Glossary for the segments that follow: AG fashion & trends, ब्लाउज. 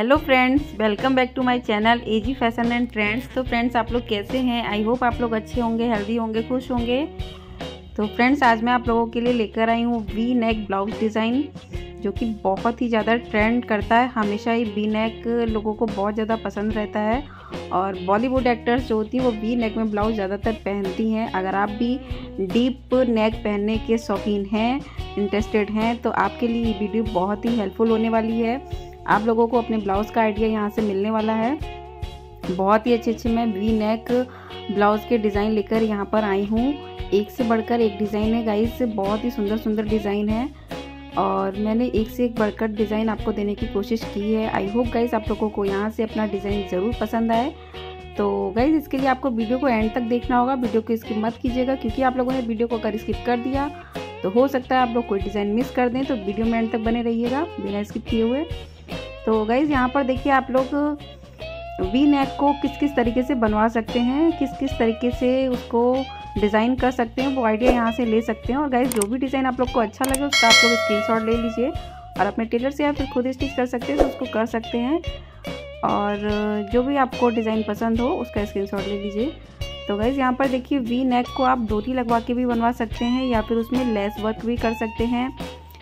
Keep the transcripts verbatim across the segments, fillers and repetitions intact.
Hello friends, welcome back to my channel AG fashion and trends. तो friends, आप लोग कैसे हैं? आई होप आप लोग अच्छे होंगे, हेल्दी होंगे, खुश होंगे। तो फ्रेंड्स, आज मैं आप लोगों के लिए लेकर आई हूँ वी नेक ब्लाउज डिज़ाइन, जो कि बहुत ही ज़्यादा ट्रेंड करता है। हमेशा ही वी नेक लोगों को बहुत ज़्यादा पसंद रहता है और बॉलीवुड एक्टर्स जो होती हैं वो वी नेक में ब्लाउज ज़्यादातर पहनती हैं। अगर आप भी डीप नेक पहनने के शौकीन हैं, इंटरेस्टेड हैं, तो आपके लिए ये वीडियो बहुत ही हेल्पफुल होने वाली है। आप लोगों को अपने ब्लाउज़ का आइडिया यहाँ से मिलने वाला है। बहुत ही अच्छे अच्छे मैं वी नेक ब्लाउज़ के डिज़ाइन लेकर यहाँ पर आई हूँ। एक से बढ़कर एक डिज़ाइन है गाइस, बहुत ही सुंदर सुंदर डिज़ाइन है और मैंने एक से एक बढ़कर डिज़ाइन आपको देने की कोशिश की है। आई होप गाइस आप लोगों को यहाँ से अपना डिज़ाइन ज़रूर पसंद आए। तो गाइस, इसके लिए आपको वीडियो को एंड तक देखना होगा। वीडियो को स्किप मत कीजिएगा, क्योंकि आप लोगों ने वीडियो को अगर स्किप कर दिया तो हो सकता है आप लोग कोई डिज़ाइन मिस कर दें। तो वीडियो में एंड तक बने रहिएगा बिना स्किप किए हुए। तो गाइस, यहाँ पर देखिए आप लोग वी नेक को किस किस तरीके से बनवा सकते हैं, किस किस तरीके से उसको डिज़ाइन कर सकते हैं, वो आइडिया यहाँ से ले सकते हैं। और गाइस, जो भी डिज़ाइन आप लोग को अच्छा लगे उसका आप लोग स्क्रीनशॉट ले लीजिए और अपने टेलर से या फिर खुद स्टिच कर सकते हैं तो उसको कर सकते हैं। और जो भी आपको डिज़ाइन पसंद हो उसका स्क्रीनशॉट ले लीजिए। तो गाइस, यहाँ पर देखिए वी नेक को आप डोरी लगवा के भी बनवा सकते हैं, या फिर उसमें लेस वर्क भी कर सकते हैं,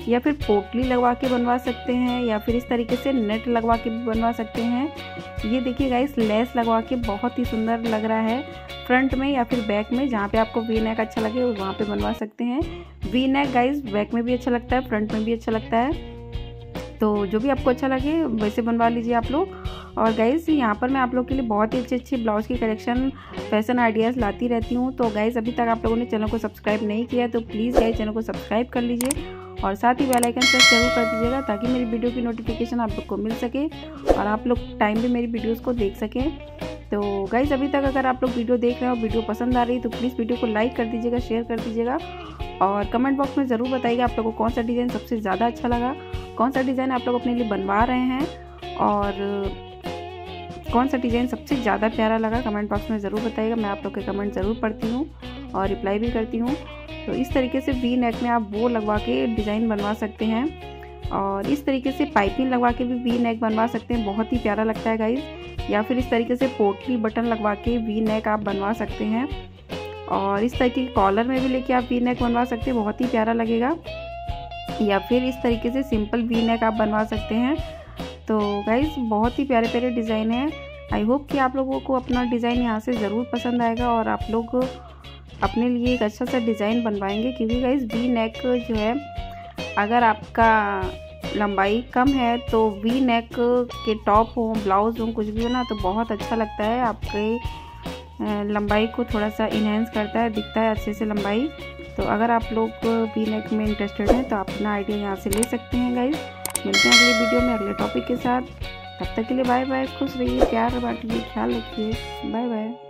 या फिर पोटली लगवा के बनवा सकते हैं, या फिर इस तरीके से नेट लगवा के भी बनवा सकते हैं। ये देखिए गाइस, लेस लगवा के बहुत ही सुंदर लग रहा है। फ्रंट में या फिर बैक में, जहाँ पे आपको वी नेक अच्छा लगे वहाँ पे बनवा सकते हैं। वी नेक गाइस बैक में भी अच्छा लगता है, फ्रंट में भी अच्छा लगता है। तो जो भी आपको अच्छा लगे वैसे बनवा लीजिए आप लोग। और गाइस, यहाँ पर मैं आप लोग के लिए बहुत ही अच्छे अच्छे ब्लाउज की कलेक्शन, फैशन आइडियाज़ लाती रहती हूँ। तो गाइस, अभी तक आप लोगों ने चैनल को सब्सक्राइब नहीं किया है तो प्लीज़ गाइस चैनल को सब्सक्राइब कर लीजिए और साथ ही बेल आइकन प्रेस जरूर कर दीजिएगा, ताकि मेरी वीडियो की नोटिफिकेशन आप लोग को मिल सके और आप लोग टाइम पे मेरी वीडियोस को देख सकें। तो गाइज़, अभी तक अगर आप लोग वीडियो देख रहे हो, वीडियो पसंद आ रही है तो प्लीज़ वीडियो को लाइक कर दीजिएगा, शेयर कर दीजिएगा और कमेंट बॉक्स में ज़रूर बताइएगा आप लोगों को कौन सा डिज़ाइन सबसे ज़्यादा अच्छा लगा, कौन सा डिज़ाइन आप लोग अपने लिए बनवा रहे हैं और कौन सा डिज़ाइन सबसे ज़्यादा प्यारा लगा। कमेंट बॉक्स में ज़रूर बताइएगा, मैं आप लोग के कमेंट ज़रूर पढ़ती हूँ और रिप्लाई भी करती हूँ। तो इस तरीके से वी नेक में आप वो लगवा के डिज़ाइन बनवा सकते हैं और इस तरीके से पाइपिंग लगवा के भी वी नेक बनवा सकते हैं, बहुत ही प्यारा लगता है गाइस। या फिर इस तरीके से पोटली बटन लगवा के वी नेक आप बनवा सकते हैं और इस तरीके के कॉलर में भी लेके आप वी नेक बनवा सकते हैं, बहुत ही प्यारा लगेगा। या फिर इस तरीके से सिंपल वी नेक आप बनवा सकते हैं। तो गाइस, बहुत ही प्यारे प्यारे डिज़ाइन हैं। आई होप कि आप लोगों को अपना डिज़ाइन यहाँ से ज़रूर पसंद आएगा और आप लोग अपने लिए एक अच्छा सा डिज़ाइन बनवाएंगे, क्योंकि गाइस वी नेक जो है, अगर आपका लंबाई कम है तो वी नेक के टॉप हो, ब्लाउज़ हो, कुछ भी हो ना, तो बहुत अच्छा लगता है। आपके लंबाई को थोड़ा सा इन्हेंस करता है, दिखता है अच्छे से लंबाई। तो अगर आप लोग वी नेक में इंटरेस्टेड हैं तो आप अपना आइडिया यहाँ से ले सकते हैं। गाइस, मिलते हैं अगले वीडियो में अगले टॉपिक के साथ। तब तक के लिए बाय बाय, खुश रहिए, प्यार बांटिए, ख्याल रखिए, बाय बाय।